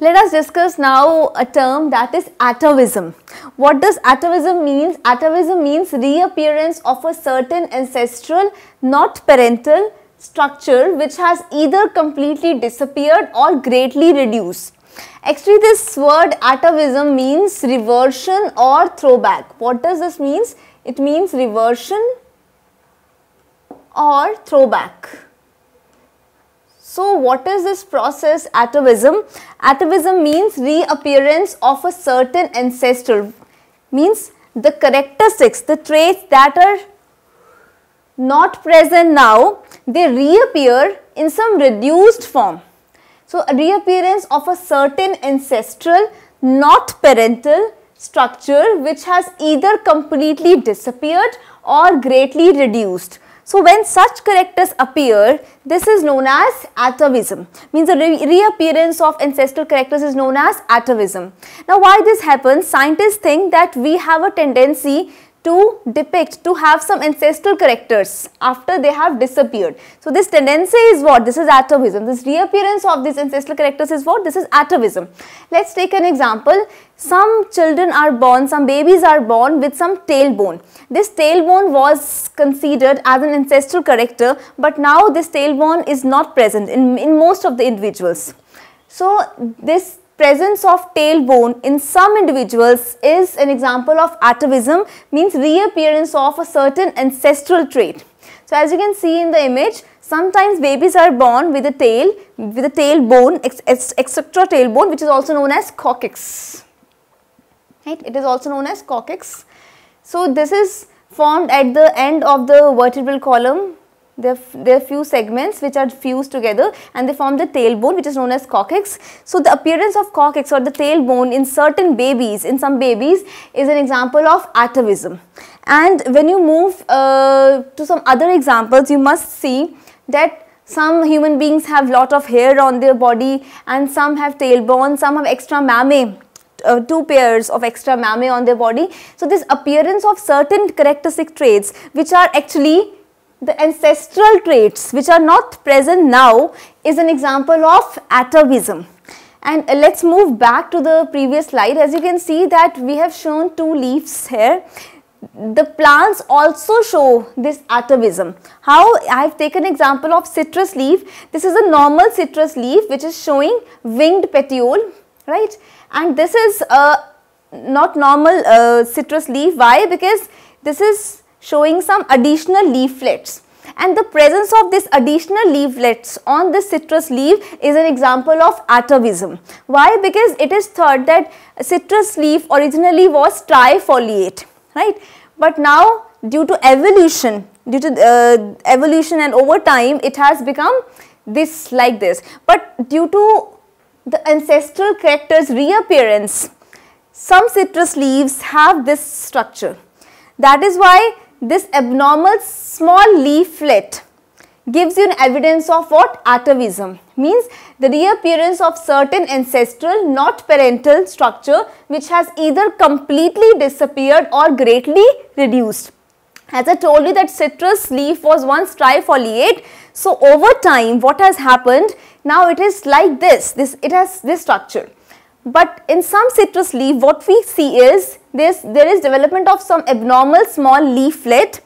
Let us discuss now a term that is atavism. What does atavism mean? Atavism means reappearance of a certain ancestral, not parental, structure which has either completely disappeared or greatly reduced. Actually, this word atavism means reversion or throwback. What does this mean? It means reversion or throwback. So, what is this process atavism? Atavism means reappearance of a certain ancestral, means the characteristics, the traits that are not present now, they reappear in some reduced form. So, a reappearance of a certain ancestral, not parental structure which has either completely disappeared or greatly reduced. So, when such characters appear, this is known as atavism. Means the reappearance of ancestral characters is known as atavism. Now, why this happens? Scientists think that we have a tendency to depict, to have some ancestral characters after they have disappeared. So, this tendency is what? This is atavism. This reappearance of these ancestral characters is what? This is atavism. Let's take an example. Some children are born, some babies are born with some tailbone. This tailbone was considered as an ancestral character, but now this tailbone is not present in most of the individuals. So, this presence of tailbone in some individuals is an example of atavism, means reappearance of a certain ancestral trait. So, as you can see in the image, sometimes babies are born with a tail, with a tailbone, extra tailbone, which is also known as coccyx. Right? It is also known as coccyx. So, this is formed at the end of the vertebral column. There are few segments which are fused together and they form the tailbone, which is known as coccyx. So, the appearance of coccyx or the tailbone in certain babies, in some babies, is an example of atavism. And when you move to some other examples, you must see that some human beings have lot of hair on their body and some have tailbone, some have extra mammae. Two pairs of extra mammae on their body. So, this appearance of certain characteristic traits which are actually the ancestral traits which are not present now is an example of atavism. And let's move back to the previous slide. As you can see that we have shown two leaves here. The plants also show this atavism. How? I have taken example of citrus leaf. This is a normal citrus leaf which is showing winged petiole, right? And this is not normal citrus leaf. Why? Because this is showing some additional leaflets, and the presence of this additional leaflets on the citrus leaf is an example of atavism. Why? Because it is thought that citrus leaf originally was trifoliate, right? But now due to evolution, and over time it has become this, like this. But due to the ancestral characters reappearance, some citrus leaves have this structure. That is why this abnormal small leaflet gives you an evidence of what? Atavism. Means the reappearance of certain ancestral, not parental structure which has either completely disappeared or greatly reduced. As I told you that citrus leaf was once trifoliate. So, over time what has happened? Now it is like this, it has this structure. But in some citrus leaf what we see is there is development of some abnormal small leaflet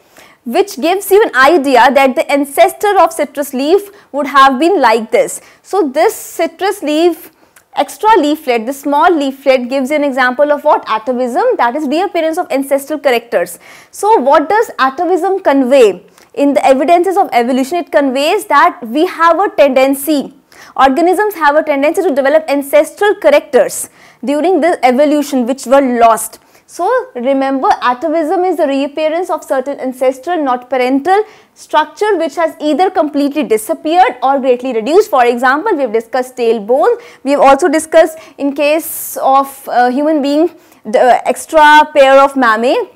which gives you an idea that the ancestor of citrus leaf would have been like this. So, this citrus leaf extra leaflet, the small leaflet, gives you an example of what? Atavism, that is reappearance of ancestral characters. So, what does atavism convey? In the evidences of evolution, it conveys that we have a tendency. Organisms have a tendency to develop ancestral characters during this evolution which were lost. So, remember, atavism is the reappearance of certain ancestral, not parental structure which has either completely disappeared or greatly reduced. For example, we have discussed tailbone. We have also discussed in case of human being the extra pair of mammae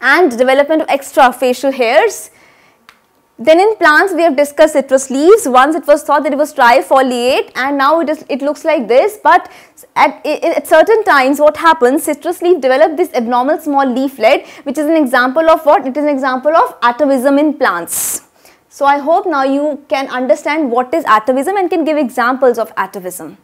and development of extra facial hairs. Then in plants we have discussed citrus leaves. Once it was thought that it was trifoliate and now it looks like this, but at certain times what happens, citrus leaf developed this abnormal small leaflet which is an example of what? It is an example of atavism in plants. So, I hope now you can understand what is atavism and can give examples of atavism.